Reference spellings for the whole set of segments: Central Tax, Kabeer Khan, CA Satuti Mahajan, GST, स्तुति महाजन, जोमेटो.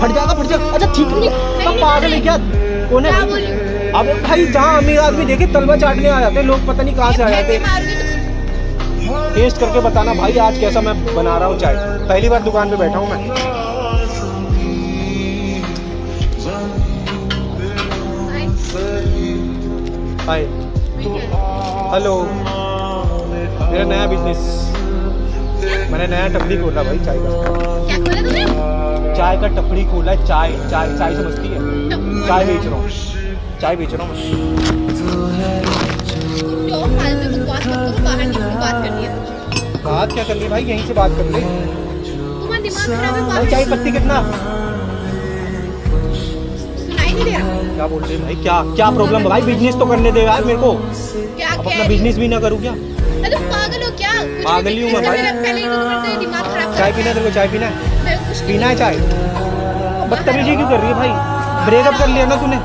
फट जाएगा अच्छा ठीक नहीं सब पागल है क्या कोने अब भाई जहाँ अमीर आदमी देखे तलवा चाटने आ जाते लोग पता नहीं कहाँ से आ जाते। टेस्ट करके बताना भाई आज कैसा मैं बना रहा हूँ चाय। पहली बार दुकान पे बैठा हूँ मैं। हाय हेलो मेरा नया बिजनेस मैंने नया टपड़ी खोला भाई चाय का। क्या खोला तुमने? चाय का टपड़ी खोला है। चाय चाय चाय समझती है चाय बेच रहा हूँ बात क्या करनी है भाई यहीं से बात कर ले। चाय पत्ती कितना क्या बोल रहे हैं भाई क्या क्या प्रॉब्लम है भाई बिजनेस तो करने देगा यार मेरे को क्या अपना बिजनेस भी ना करूँ क्या तुम पागल हो क्या पागल ही हूँ भाई। चाय पीना तेरे को चाय पीना पीना है चाय बदतमीजी क्यों कर रही है भाई ब्रेकअप कर लिया ना तूने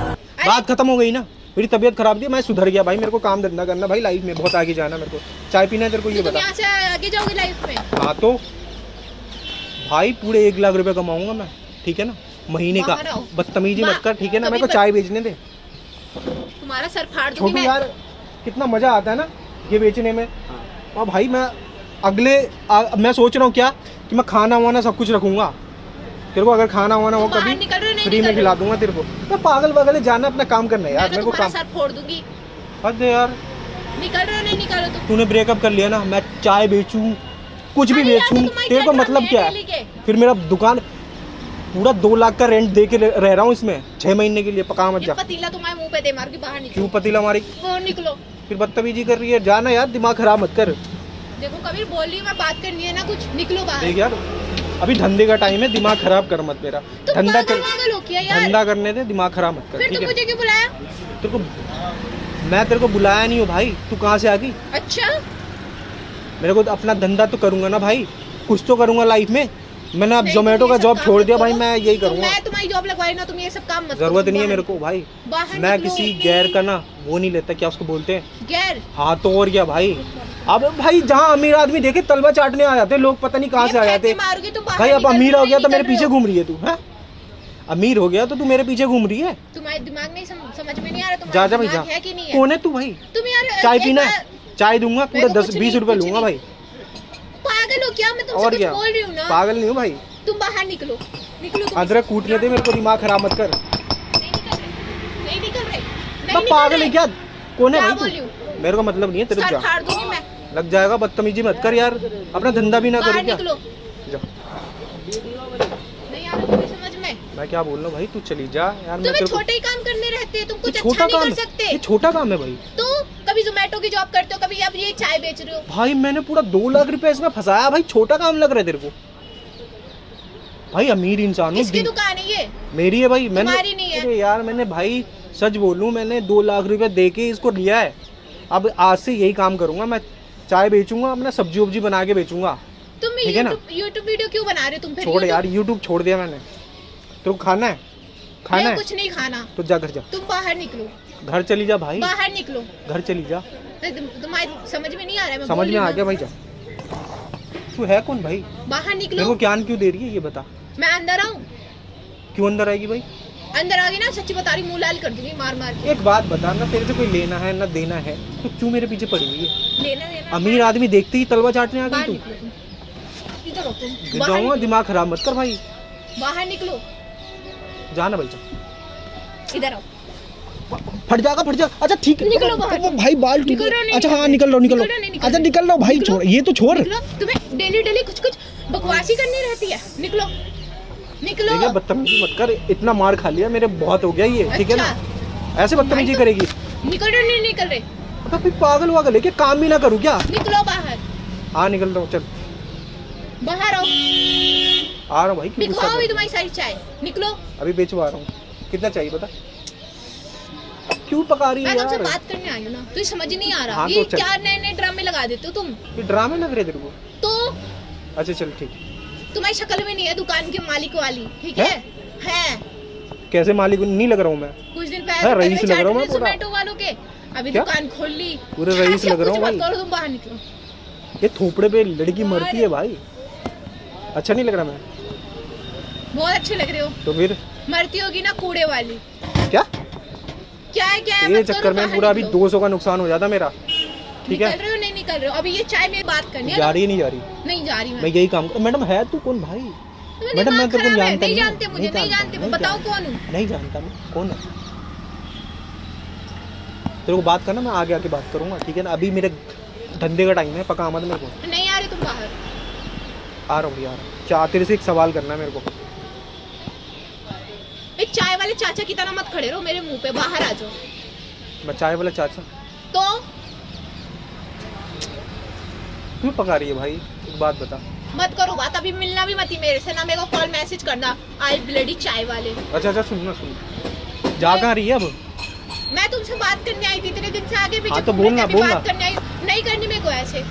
बात खत्म हो गई ना मेरी तबीयत खराब थी मैं सुधर गया भाई मेरे को काम धंधा करना भाई लाइफ में बहुत आगे जाना मेरे को चाय पीना है तेरे को ये बता। हाँ तो भाई पूरे 1 लाख रुपये कमाऊंगा मैं ठीक है ना महीने का। बदतमीजी मत कर ठीक है ना मेरे को चाय बेचने दे। तुम्हारा सर फाड़ दूंगी मैं। यार कितना मजा आता है ना ये बेचने में। और भाई मैं अगले मैं सोच रहा हूँ क्या कि मैं खाना वाना सब कुछ रखूंगा तेरे को अगर खाना वाना हो कभी फ्री में खिला दूंगा तेरे को। मैं पागल वागल जाना अपना काम करना है यार मेरे को काम फोड़ दूंगी यार। निकल रहे हो नहीं निकलो तूने ब्रेकअप कर लिया ना मैं चाय बेचूँ कुछ भी बेचूँ तेरे को मतलब क्या है फिर मेरा दुकान पूरा 2 लाख का रेंट दे के रह रहा हूँ इसमें 6 महीने के लिए पका मत जा। पतीला तुम्हारे मुंह पे दे मार के बाहर निकलो। क्यों पतीला मारी वो निकलो फिर बदतमीजी कर रही है जाना यार दिमाग खराब मत कर। देखो कबीर बोली मैं बात करनी है ना कुछ निकलो बाहर। देख यार अभी धंधे का टाइम है दिमाग खराब कर मत मेरा धंधा करने दे दिमाग खराब मत कर। तुम मुझे क्यों बुलाया? तेरे को मैं तेरे को बुलाया नहीं हूँ भाई तू कहाँ से आ गई। अच्छा मेरे को अपना धंधा तो करूँगा ना भाई कुछ तो करूँगा लाइफ में। मैंने अब जोमेटो का जॉब छोड़ दिया भाई मैं यही करूँगा। मैं तुम्हारी जॉब लगवाई ना तुम ये सब काम मत करो जरूरत नहीं है मेरे को भाई। मैं किसी गैर का ना वो नहीं लेता क्या उसको बोलते हैं गैर। हाँ तो और क्या भाई अब भाई जहाँ अमीर आदमी देखे तलवा चाटने आ जाते लोग पता नहीं कहाँ से आ जाते भाई। अब अमीर हो गया तो मेरे पीछे घूम रही है तू है अमीर हो गया तो तू मेरे पीछे घूम रही है। तुम्हारे दिमाग नहीं समझ में नहीं आ रहा जा जा भाई जा कौन है तू भाई। चाय पीना चाय दूंगा पूरा 10-20 रुपए लूंगा भाई। पागल हो क्या मैं तुमसे कुछ बोल रही हूं ना। पागल नहीं हूं भाई तुम बाहर निकलो निकलो अदरक कूटने दे मेरे को दिमाग खराब मत कर। नहीं निकल रही मैं पागल है क्या कौन है भाई तू मेरे को मतलब नहीं है तेरे को सर फाड़ दूंगी मैं लग जाएगा बदतमीजी मत कर यार अपना धंधा भी ना करो क्या जा। नहीं आ रहा तुम्हें समझ में मैं क्या बोल रहा हूं भाई तू चली जा यार मैं तेरे को छोटे ही काम करने रहते हैं तुम कुछ अच्छा नहीं कर सकते। ये छोटा काम है भाई तू कभी जोमेटो की जॉब करते हो कभी अब ये चाय बेच रहे हो भाई। मैंने पूरा 2 लाख रुपए इसमें फंसाया भाई छोटा काम लग रहा है तेरे को भाई। अमीर इंसान हूँ दुकान है ये मेरी है भाई मैंने नहीं है। अरे यार मैंने भाई सच बोलूं मैंने 2 लाख रुपए दे के इसको लिया है अब आज से यही काम करूंगा मैं चाय बेचूंगा अपना सब्जी उब्जी बना के बेचूंगा ठीक है ना। यूट्यूब वीडियो क्यों बना रहे तुम छोड़ यार यूट्यूब छोड़ दिया मैंने। तुम खाना है खाना है कुछ नहीं खाना तो जा घर जा तुम बाहर निकलो घर चली जा भाई बाहर निकलो घर चली जा। तुम्हारी समझ में नहीं आ रहा है मैं समझ में आ गया भाई जा तू है कौन भाई बाहर निकलो। मेरे को ज्ञान क्यों दे रही है ये बता। मैं अंदर आऊँ क्यों अंदर आएगी भाई अंदर आ गई ना सच्ची बता रही मुँह लाल कर दूंगी मार मार के। एक बात बता ना तेरे से कोई लेना है ना देना है तो क्यों मेरे पीछे पड़ी हुई है। लेना देना अमीर आदमी देखते ही तलवा चाटने आ गई दिमाग खराब मत कर भाई बाहर निकलो जाना भाई जा इधर आओ फट जाएगा अच्छा ठीक निकलो बाहर तो भाई बाल ठीक अच्छा हाँ निकल लो अच्छा निकल लो भाई छोड़ ये तो छोड़ तुम्हें डेली डेली कुछ कुछ बकवासी करनी रहती है निकलो निकलो। बदतमीजी मत कर इतना मार खा लिया मेरे बहुत हो गया ये ठीक है ना ऐसे बदतमीजी करेगी निकल रहे नहीं निकल रहे पागल वागल है क्या काम भी ना करूँ क्या निकलो बाहर। हाँ निकल रहा हूँ चल बाहर आओ आ रहा हूँ भाई बिकवाओ तुम्हारी सारी चाय निकलो अभी बेचवा रहा हूँ कितना चाहिए बता क्यों पका रही है यार? बात करने आई ना तुझे समझ नहीं आ रहा। हाँ ये तो क्या नए नए ड्रामे लगा देते हो तुम ये ड्रामे लग रहे तेरे को तो अच्छा चल ठीक तुम्हारी शक्ल में नहीं है दुकान के मालिक वाली ठीक है? है कैसे मालिक नहीं लग रहा हूँ मैं कुछ दिन पहले रईस लग रहा हूँ जोमेटो वालों के अभी दुकान खोल ली पूरे रईस लग रहा हूँ तुम बाहर निकलो ये थोपड़े पे लड़की मरती है भाई अच्छा नहीं लग रहा मैं बहुत अच्छे लग रहे हो। तो फिर मरती होगी ना कूड़े वाली। क्या क्या है क्या है चक्कर में पूरा अभी 200 का नुकसान हो जाता मेरा। ठीक है, निकल रहे हो नहीं निकल रहे हो? अभी ये चाय मेरी बात करनी है। जा रही नहीं जा रही? नहीं जा रही। मैं यही काम कर। मैडम है तू कौन भाई? मैडम मैं तेरे को जानता नहीं। जानते मुझे? नहीं जानते। बताओ कौन हूँ? नहीं जानता मैं कौन है। तेरे को बात करना मैं आगे आके बात करूंगा। ठीक है ना, अभी मेरे धंधे का टाइम है। पका मत मेरे को। नहीं आ रही तुम बाहर? आ रहा हूँ यार। तेरे से एक सवाल करना है मेरे को। एक चाय वाले चाचा की तरह मत खड़े रहो मेरे मुंह पे, बाहर आ जाओ। मैं चाय वाला चाचा तो क्यों पका रही है भाई? एक बात बता। मत करो बात। अभी मिलना भी मत ही मेरे से ना। मेरे को कॉल मैसेज करना आई ब्लडी चाय वाले। अच्छा अच्छा सुनना सुन। जा कहाँ रही है अब? मैं तुमसे बात करने आई थी इतने दिन से। आगे पीछे तो बोलना बोलना। बात करने आई नहीं करनी मेरे को। ऐसे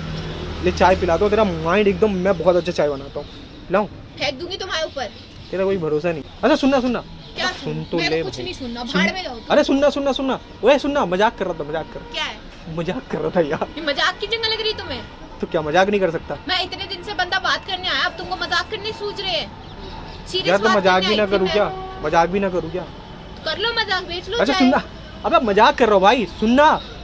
ले चाय पिला दो। तेरा माइंड एकदम, मैं बहुत अच्छा चाय बनाता हूँ। लाऊं? फेंक दूंगी तुम्हारे ऊपर। तेरा कोई भरोसा नहीं। अच्छा सुनना सुनना। क्या सुन? तो ले कुछ नहीं सुनना। भाड़ में जाओ। अरे सुनना सुनना सुनना। ओए सुनना, मजाक कर रहा था। मजाक कर। क्या है मजाक कर रहा था यार? ये मजाक की जगह लग रही तुम्हें। तो क्या मजाक नहीं कर सकता मैं? इतने दिन से बंदा बात करने आया, अब तुमको मजाक करने सूझ रहे हैं यार। तो मजाक भी ना करूँ क्या? मजाक भी ना करूँ क्या? कर लो मजाक, बेच लो। अच्छा सुनना, अब मजाक कर रहा हूँ भाई। सुनना